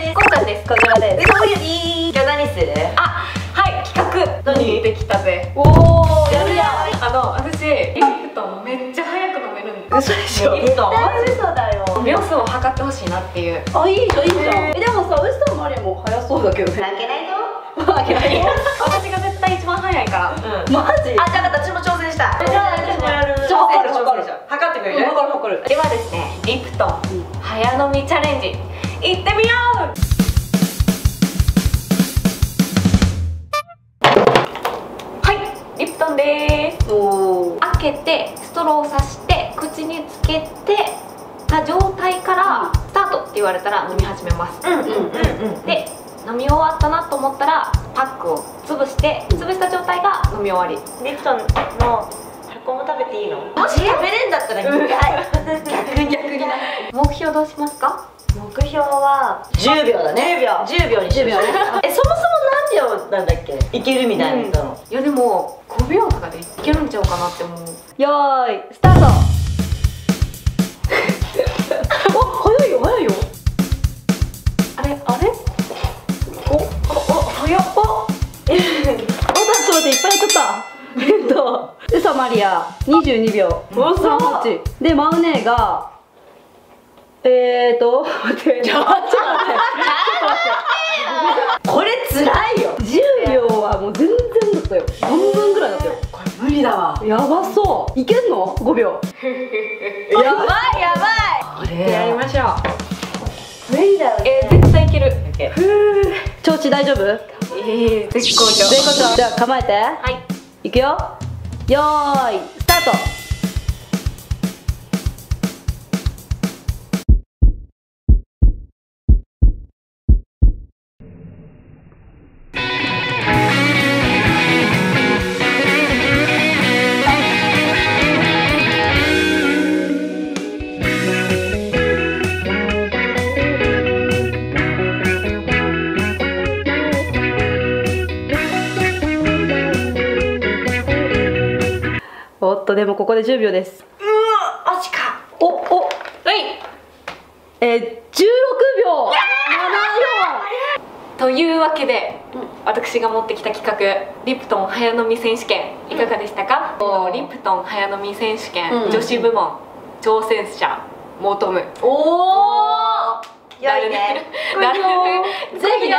です。今回です。こちらです。うどん焼き。今日何する？あ、はい、企画。何できたぜ。おお、やるやん。私リフトめっちゃ早く飲めるんです。嘘でしょ。リフト。嘘だよ。秒数を測ってほしいなっていう。あ、いいじゃんいいじゃん。でもさ、嘘もあれも早そうだけどね。負けないぞ。負けない。私が絶対一番早いから。うん。マジ？あ、じゃあ私も挑戦したい。じゃあ私もやる。挑戦者挑戦者。測ってくれる？測る。ではですね、リプトン早飲みチャレンジいってみよう。はい、リプトンです。おお。開けてストローを刺して口につけてた状態からスタートって言われたら飲み始めます。で。飲み終わったなと思ったらパックを潰して潰した状態が飲み終わり。リプトンの箱も食べていいの？もし食べれんだったら見たい。逆に目標どうしますか？目標は10秒だね。10秒に10秒。そもそも何秒なんだっけ？いけるみたいなの。いやでも5秒とかでいけるんちゃうかなって思う。よーいスタート。あ早いよ早いよ。あれあれ？やっぱえちょっと待っていっぱい取ったうさまりや22秒38でマウネーが待ってちょっと待ってこれつらいよ。10秒はもう全然だったよ。半分ぐらいだったよ。これ無理だわ。やばそう。いけんの5秒。やばいやばい。これやりましょう。無理だよ。絶対いける。調子大丈夫？絶好調。じゃあ構えて。はい。いくよ。よーいスタート。おっとでもここで10秒です。うん、惜しか。お、はい。16秒。7秒。というわけで、私が持ってきた企画、リプトン早飲み選手権いかがでしたか？リプトン早飲み選手権女子部門挑戦者求む。おお。良いね。なるほど。ぜひね。